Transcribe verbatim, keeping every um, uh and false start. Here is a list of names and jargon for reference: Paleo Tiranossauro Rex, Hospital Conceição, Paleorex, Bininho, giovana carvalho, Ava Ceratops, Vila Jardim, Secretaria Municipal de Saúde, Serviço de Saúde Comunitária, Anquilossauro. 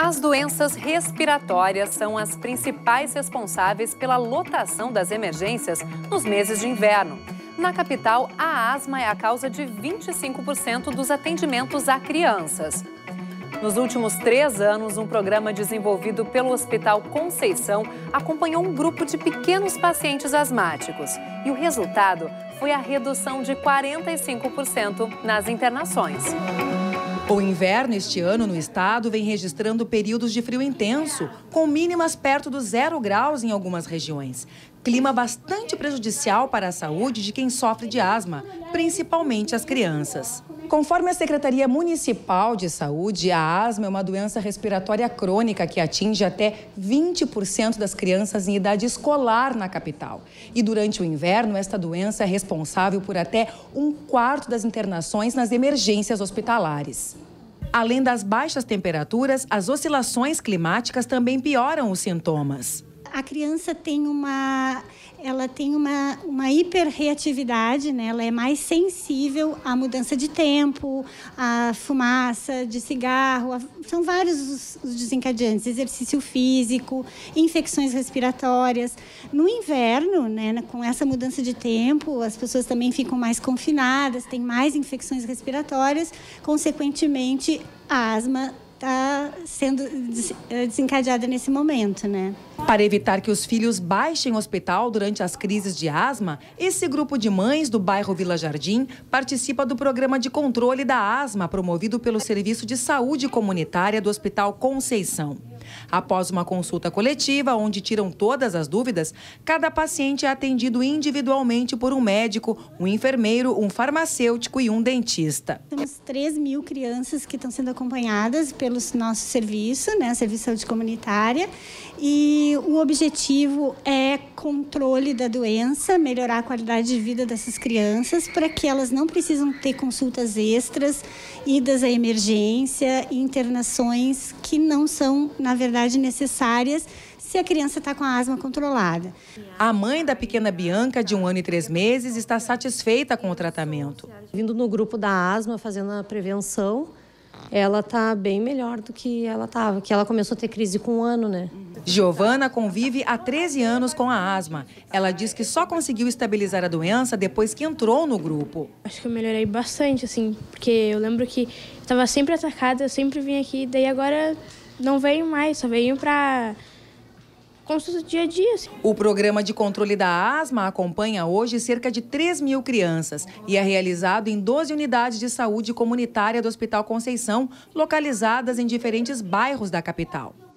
As doenças respiratórias são as principais responsáveis pela lotação das emergências nos meses de inverno. Na capital, a asma é a causa de vinte e cinco por cento dos atendimentos a crianças. Nos últimos três anos, um programa desenvolvido pelo Hospital Conceição acompanhou um grupo de pequenos pacientes asmáticos. E o resultado foi a redução de quarenta e cinco por cento nas internações. O inverno este ano no estado vem registrando períodos de frio intenso, com mínimas perto dos zero graus em algumas regiões. Clima bastante prejudicial para a saúde de quem sofre de asma, principalmente as crianças. Conforme a Secretaria Municipal de Saúde, a asma é uma doença respiratória crônica que atinge até vinte por cento das crianças em idade escolar na capital. E durante o inverno, esta doença é responsável por até um quarto das internações nas emergências hospitalares. Além das baixas temperaturas, as oscilações climáticas também pioram os sintomas. A criança tem uma, ela tem uma, uma hiperreatividade, né? Ela é mais sensível à mudança de tempo, à fumaça de cigarro, a, são vários os, os desencadeantes, exercício físico, infecções respiratórias. No inverno, né, com essa mudança de tempo, as pessoas também ficam mais confinadas, têm mais infecções respiratórias, consequentemente, a asma está sendo desencadeada nesse momento, né? Para evitar que os filhos baixem o hospital durante as crises de asma, esse grupo de mães do bairro Vila Jardim participa do programa de controle da asma promovido pelo Serviço de Saúde Comunitária do Hospital Conceição. Após uma consulta coletiva, onde tiram todas as dúvidas, cada paciente é atendido individualmente por um médico, um enfermeiro, um farmacêutico e um dentista. Temos três mil crianças que estão sendo acompanhadas pelo nosso serviço, né, Serviço de Saúde Comunitária, e o objetivo é controle da doença, melhorar a qualidade de vida dessas crianças para que elas não precisam ter consultas extras, idas à emergência, internações que não são, na verdade, necessárias se a criança está com a asma controlada. A mãe da pequena Bianca, de um ano e três meses, está satisfeita com o tratamento. Vindo no grupo da asma, fazendo a prevenção, ela está bem melhor do que ela estava, que ela começou a ter crise com um ano, né? Giovana convive há treze anos com a asma. Ela diz que só conseguiu estabilizar a doença depois que entrou no grupo. Acho que eu melhorei bastante, assim, porque eu lembro que estava sempre atacada, eu sempre vim aqui, daí agora não venho mais, só venho para consulta do dia a dia. Assim. O programa de controle da asma acompanha hoje cerca de três mil crianças e é realizado em doze unidades de saúde comunitária do Hospital Conceição, localizadas em diferentes bairros da capital.